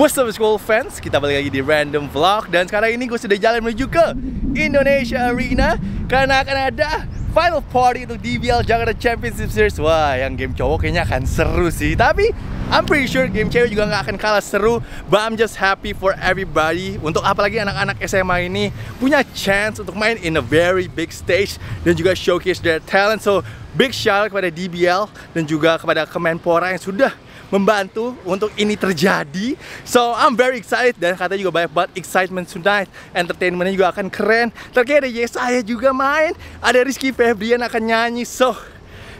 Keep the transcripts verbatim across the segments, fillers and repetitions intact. What's up school fans, kita balik lagi di Random Vlog. Dan sekarang ini gue sudah jalan menuju ke Indonesia Arena karena akan ada final party untuk D B L Jakarta Championship Series. Wah, yang game cowok kayaknya akan seru sih, tapi I'm pretty sure game cewek juga nggak akan kalah seru. But I'm just happy for everybody, untuk apalagi anak-anak S M A ini punya chance untuk main in a very big stage dan juga showcase their talent. So big shout out kepada D B L dan juga kepada Kemenpora yang sudah membantu untuk ini terjadi. So I'm very excited, dan katanya juga banyak banget excitement tonight. Entertainmentnya juga akan keren. Terkait ada Yesaya juga main, ada Rizky Febrian akan nyanyi. So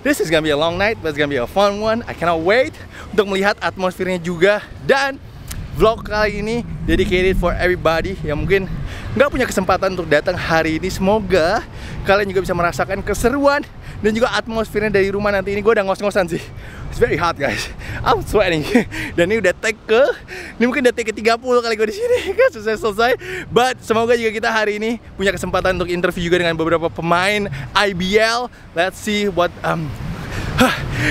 this is gonna be a long night, but it's gonna be a fun one. I cannot wait untuk melihat atmosfernya juga. Dan vlog kali ini dedicated for everybody yang mungkin nggak punya kesempatan untuk datang hari ini. Semoga kalian juga bisa merasakan keseruan dan juga atmosfernya dari rumah nanti. Ini gue udah ngos-ngosan sih, it's very hot guys, I'm sweating. Dan ini udah take ke, ini mungkin udah take ke tiga puluh kali gue di sini, kan selesai-selesai. But semoga juga kita hari ini punya kesempatan untuk interview juga dengan beberapa pemain I B L. Let's see what um,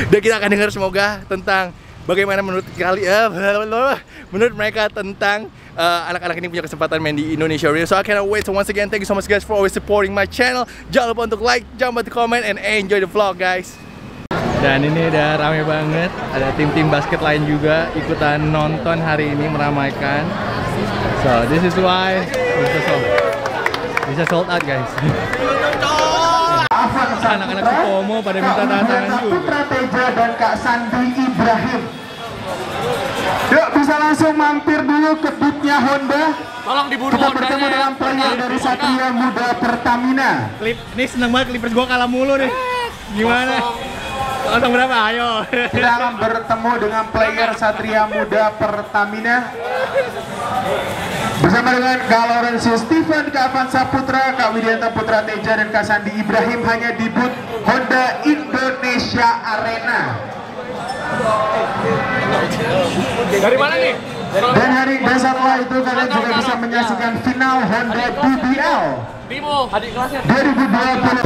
dan kita akan dengar semoga tentang bagaimana menurut kali uh, menurut mereka tentang anak-anak uh, anak -anak ini punya kesempatan main di Indonesia Arena. So I cannot wait. So once again, thank you so much guys for always supporting my channel. Jangan lupa untuk like, jangan lupa untuk comment, and enjoy the vlog guys. Dan ini udah rame banget. Ada tim-tim basket lain juga ikutan nonton hari ini, meramaikan. So this is why bisa sold, bisa sold out guys. Anak-anak Komo pada minta tantangan juga. Putra Teja dan Kak Sandi Ibrahim. Yuk bisa langsung mampir dulu ke booth-nya Honda. Tolong diburu Honda. Kita bertemu dengan player dari Satria Muda Pertamina. Clip, ini seneng banget Clippers gua kalah mulu nih. Gimana? Langsung berapa? Ayo. Kita akan bertemu dengan player Satria Muda Pertamina. Bersama dengan Kak Lorenzo Stefan, Kak Afansa Putra, Kak Wiriyanto Putra Teja, dan Kak Sandi Ibrahim hanya di booth Honda Indonesia Arena. Dari mana nih? Dan hari setelah itu kalian juga bisa menyaksikan final Honda D B L dua ribu dua puluh.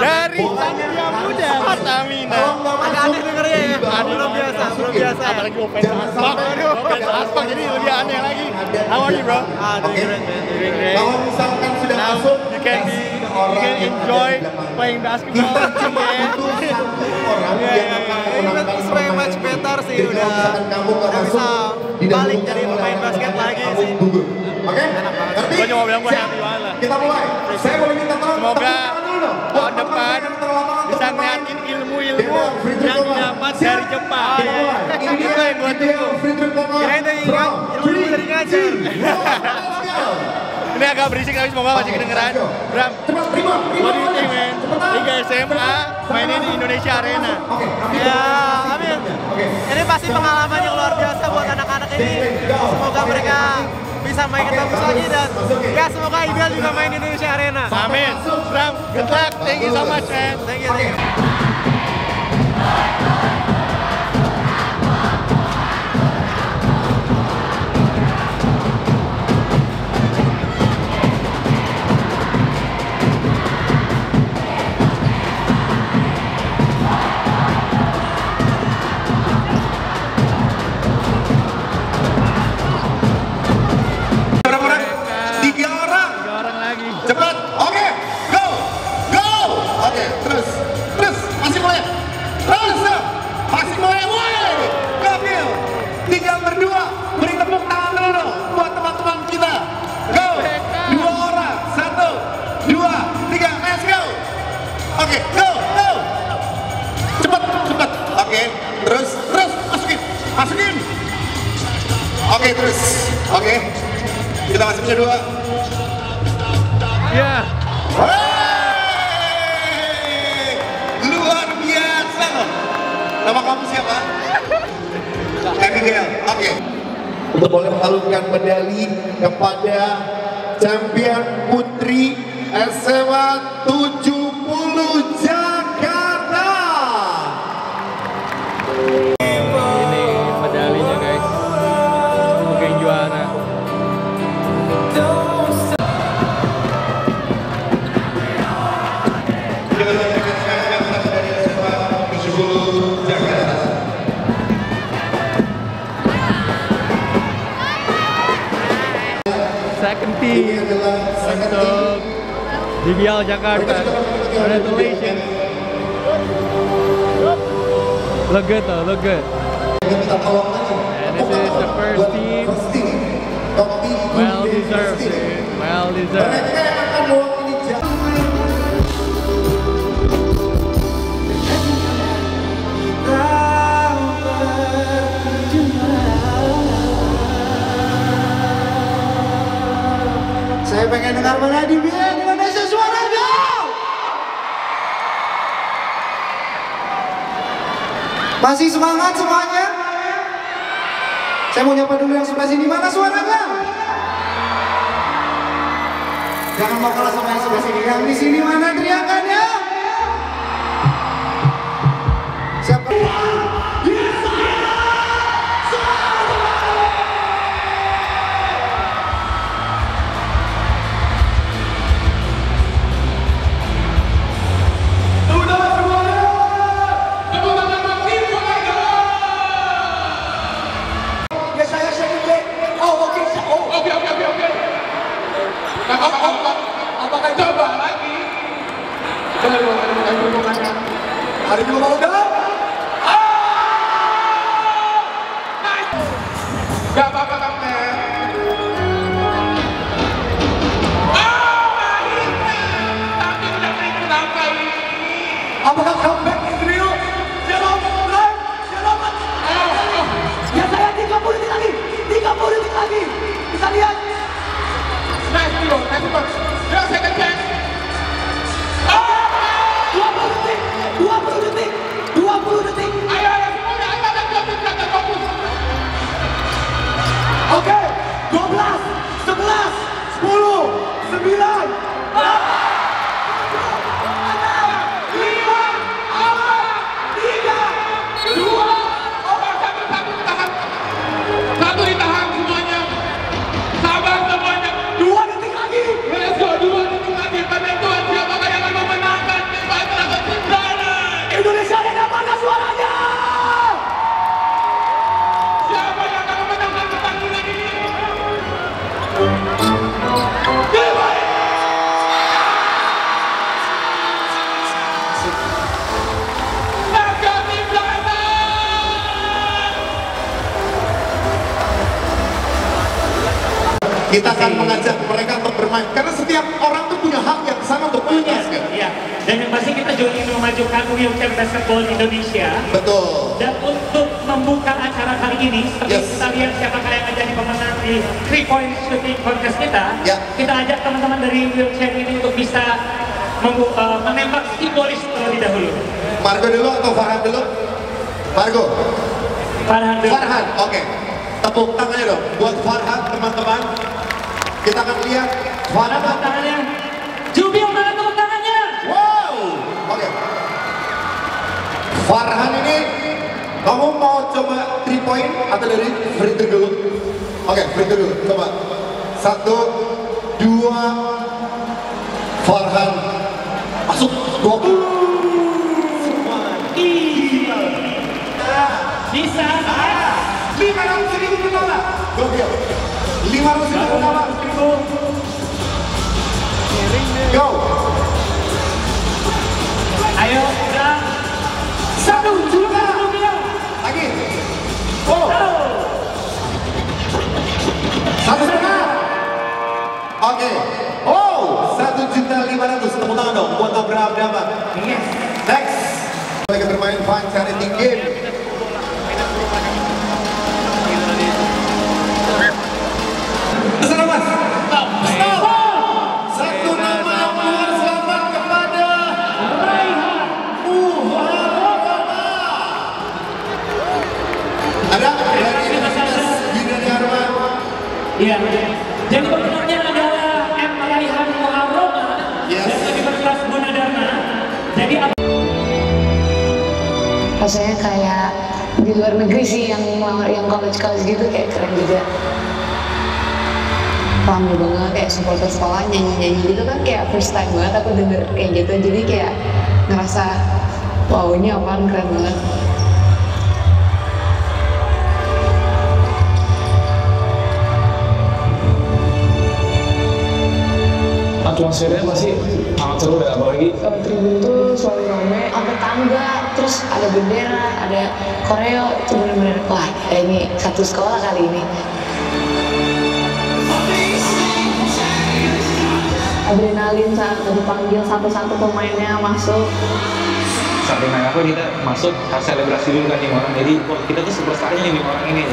Dari Satria Muda Pertamina. Agak-agak dengernya ya. Aduh, luar biasa, luar biasa. Apalagi open aspak, open aspak, jadi lebih aneh lagi. How are you bro? Ah, doing great, doing great. Now you can be, you can enjoy playing basketball again. Yeah, yeah, it's very much better sih. Udah bisa balik jadi pemain basket lagi sih. Oke, ngerti? Gue cuma bilang gue happy banget lah. Kita mulai. Saya boleh minta tolong. Semoga tahun depan bisa ngeliatin ilmu-ilmu yang didapat dari Jepang. Ini tuh yang gue tunggu. Kira itu ingat, ilmu dari ngajar. Ini agak berisik tapi semoga masih kedengeran. Bram, what do you think man? Liga S M A mainin di Indonesia Arena. Ya, amin. Ini pasti pengalaman yang luar biasa buat anak-anak ini. Semoga mereka bisa main ketembus lagi, dan ya semoga I B L juga main di Indonesia Arena. Amin. Bram, good luck. Thank you so much man. Thank you, thank you. Luar biasa terakhir untuk boleh mengalungkan medali kepada champion putri S M A tujuh puluh Jakarta. Ini medalinya guys, semoga yang juara. Second team untuk D B L Jakarta, congratulations. Look good though, look good. And this is the first team, well deserved, dude. well deserved. Saya pengen dengar mana D B L Indonesia suara dong. Masih semangat semuanya? Saya mau nyapa dulu yang sebelah sini, mana suara dong? Jangan mau kalah sama yang sebelah sini, yang di sini mana teriakannya? Siapa? Ada juga mau dalam? Gak apa-apa kapten. Tapi udah naik kenapa ini? Apakah comeback Israel? Jerome Frank, Jerome ya saya tiga puluh detik lagi, tiga puluh detik lagi. Bisa lihat? Nice bro, nice bro. Ya saya kenceng. dua puluh detik, dua puluh detik. Ayo, ayo, semuanya, ayo, ayo, ayo, fokus. Oke, dua belas, sebelas, sepuluh, sembilan, delapan. Kita akan mengajak mereka untuk bermain karena setiap orang tuh punya hak yang sama untuk punya. Iya. Dan yang pasti kita juga ingin memajukan U M C M Basketball Indonesia. Betul. Dan untuk membuka acara kali ini, seperti yes. kita lihat siapa yang menjadi pemenang di three point shooting contest kita. Ya. Kita ajak teman-teman dari U M C M ini untuk bisa membuka, menembak simbolis terlebih dahulu. Margo dulu atau Farhan dulu? Margo. Farhan dulu. Farhan. Oke. Okay. Tepuk tangannya dong buat Farhan teman-teman. Kita akan lihat Farhan tangannya. Jubil mana tepuk tangannya? Wow. Oke. Okay. Farhan ini kamu mau coba three point atau dari free throw dulu? Oke, okay, free throw dulu. Coba. Satu, dua. Farhan masuk dua puluh. Iya. Bisa. lima ratus ribu dolar. lima ratus ribu dolar. Go. Ayo, udah. Satu juta rupiah. Lagi. Oh. Satu juta. Oke. Oh, satu juta lima ratus. Tepuk tangan dong. Buat Abraham dapat. Yes. Next. Mereka bermain fun charity game. Ada dari Indonesia Iya. Yang pemenangnya adalah M. Raihan Muharroma, yes, dan Universitas Gunadarma. Jadi rasanya kayak di luar negeri sih, yang yang college-college gitu kayak keren juga. Paham banget, kayak supporter sekolah nyanyi-nyanyi gitu kan, kayak first time banget aku denger kayak gitu. Jadi kayak ngerasa wow, ini apaan, keren banget. Atmosfernya masih amat seru ya, apalagi tribun tuh selalu ramai, ada tangga, terus ada bendera, ada koreo, itu bener-bener wah ini satu sekolah kali ini. Adrenalin saat dipanggil satu-satu pemainnya masuk. Saat pemain aku kita masuk harus selebrasi dulu kan lima orang. Jadi kita tuh superstarnya lima orang ini.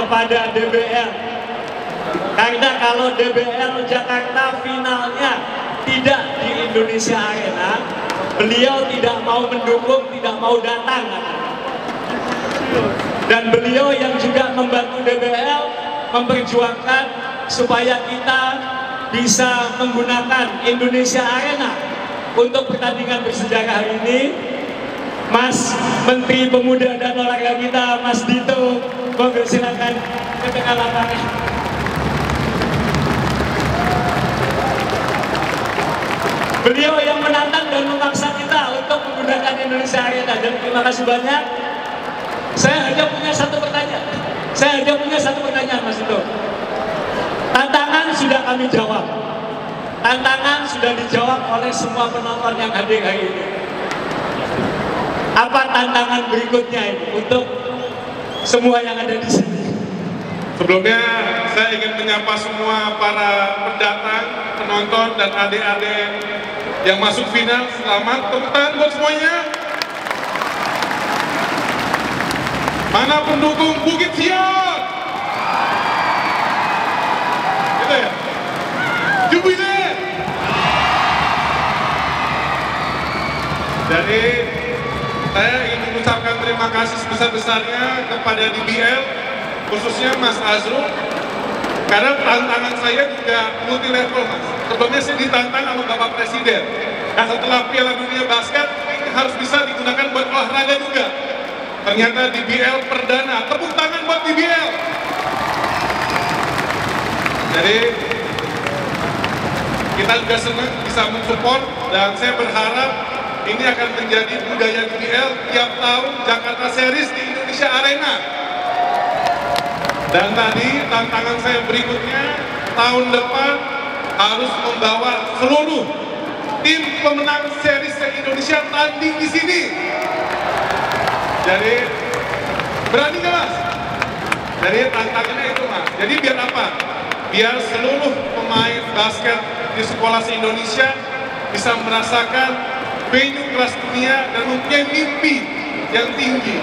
Kepada D B L, karena kalau D B L Jakarta finalnya tidak di Indonesia Arena, beliau tidak mau mendukung, tidak mau datang, dan beliau yang juga membantu D B L memperjuangkan supaya kita bisa menggunakan Indonesia Arena untuk pertandingan bersejarah hari ini. Mas Menteri Pemuda dan Olahraga kita, Mas Dito, monggo silakan ke tengah lapangan. Beliau yang menantang dan memaksa kita untuk menggunakan Indonesia Arena, dan terima kasih banyak. Saya hanya punya satu pertanyaan. Saya hanya punya satu pertanyaan, Mas Dito. Tantangan sudah kami jawab. Tantangan sudah dijawab oleh semua penonton yang hadir hari ini. apa tantangan berikutnya ini untuk semua yang ada di sini? Sebelumnya saya ingin menyapa semua para pendatang, penonton, dan adik-adik yang masuk final. Selamat, tepuk tangan buat semuanya. Mana pendukung Bukit Sion? Gitu ya? Jubilee! Jadi saya ingin mengucapkan terima kasih sebesar-besarnya kepada D B L, khususnya Mas Azrul, karena tantangan saya juga multi level, Mas. Sebelumnya saya ditantang sama Bapak Presiden, nah setelah Piala Dunia Basket harus bisa digunakan buat olahraga juga. Ternyata D B L perdana, tepuk tangan buat D B L. Jadi kita juga senang bisa mensupport, dan saya berharap ini akan menjadi budaya D B L tiap tahun Jakarta Series di Indonesia Arena. Dan tadi tantangan saya berikutnya, tahun depan harus membawa seluruh tim pemenang seri se-Indonesia tanding di sini. Jadi berani nggak, Mas? Jadi tantangannya itu, Mas. Jadi biar apa? Biar seluruh pemain basket di sekolah se-Indonesia bisa merasakan venue kelas dunia dan mempunyai mimpi yang tinggi.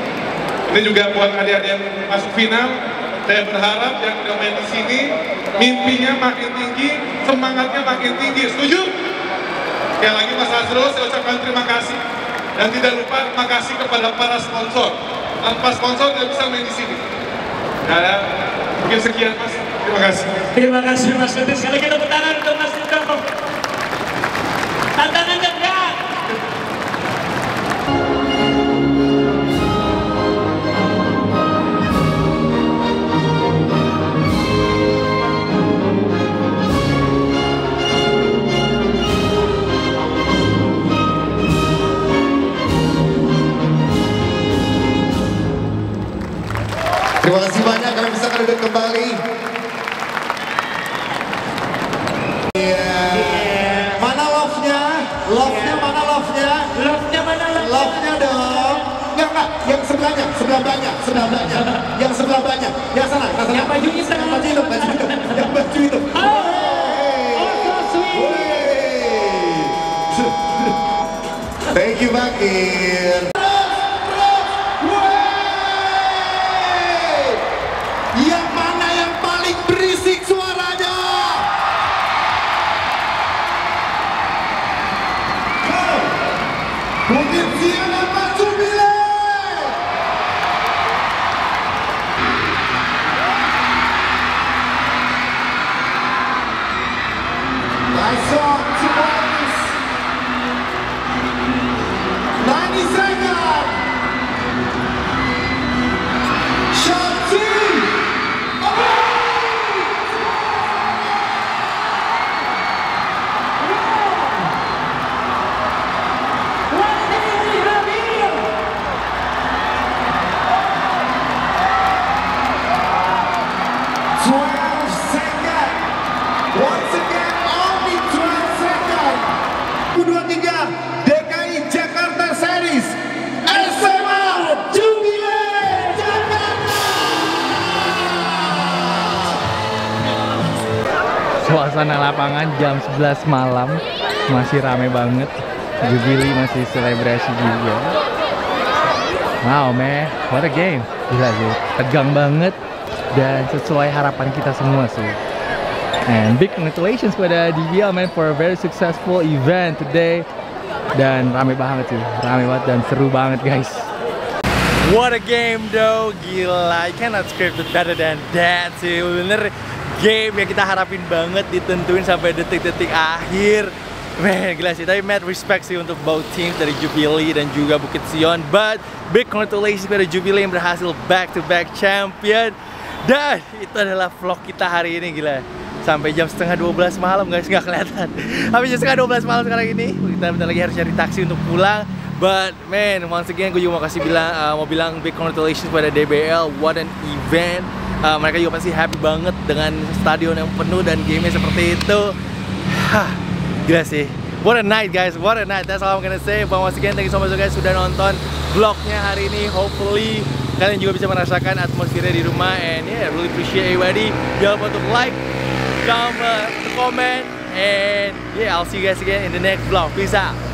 Ini juga buat adik-adik yang masuk final. Saya berharap yang udah main di sini mimpinya makin tinggi, semangatnya makin tinggi. Setuju? Sekali lagi Mas Azrul, saya ucapkan terima kasih. Dan tidak lupa terima kasih kepada para sponsor. Tanpa sponsor tidak bisa main di sini. Nah, mungkin sekian, Mas. Terima kasih. Terima kasih Mas Dito. Sekali kita bertangan untuk Mas Dito. Tantangan keberat. Terima kasih banyak karena bisa kalian kembali. Yeah. Mana love-nya? Love-nya yeah. Mana love-nya? Love-nya mana? Love-nya love dong. Enggak, enggak. Yang sebelahnya, sebelah banyak, sebelah banyak. Yang sebelah banyak. Yang sana, sana. Yang baju itu, yang baju itu, baju itu. Yang baju itu. Oh, hey. Oh so sweet. Hey. Thank you, Bakir. Suasana lapangan jam sebelas malam masih rame banget. Jubilee masih selebrasi juga. Wow man, what a game. Gila sih, tegang banget dan sesuai harapan kita semua sih. And big congratulations pada D B L man for a very successful event today. Dan rame banget sih, rame banget dan seru banget guys. What a game though, gila. I cannot script it better than that sih, bener. Game yang kita harapin banget, ditentuin sampai detik-detik akhir. Man, gila sih, tapi mad respect sih untuk both team dari Jubilee dan juga Bukit Sion. But big congratulations pada Jubilee yang berhasil back-to-back champion. Dan itu adalah vlog kita hari ini, gila. Sampai jam setengah dua belas malam guys, nggak kelihatan. Habis jam setengah dua belas malam sekarang ini, kita bentar lagi harus cari taksi untuk pulang. But man, once again gue juga mau kasih bilang, uh, mau bilang big congratulations pada D B L. What an event. Uh, mereka juga pasti happy banget dengan stadion yang penuh dan gamenya seperti itu. Hah, gila sih. What a night guys, what a night. That's all I'm gonna say. But once again, thank you so much guys sudah nonton vlognya hari ini. Hopefully kalian juga bisa merasakan atmosfernya di rumah. And yeah, really appreciate everybody. Jangan lupa untuk like, comment, comment, and yeah, I'll see you guys again in the next vlog. Peace out.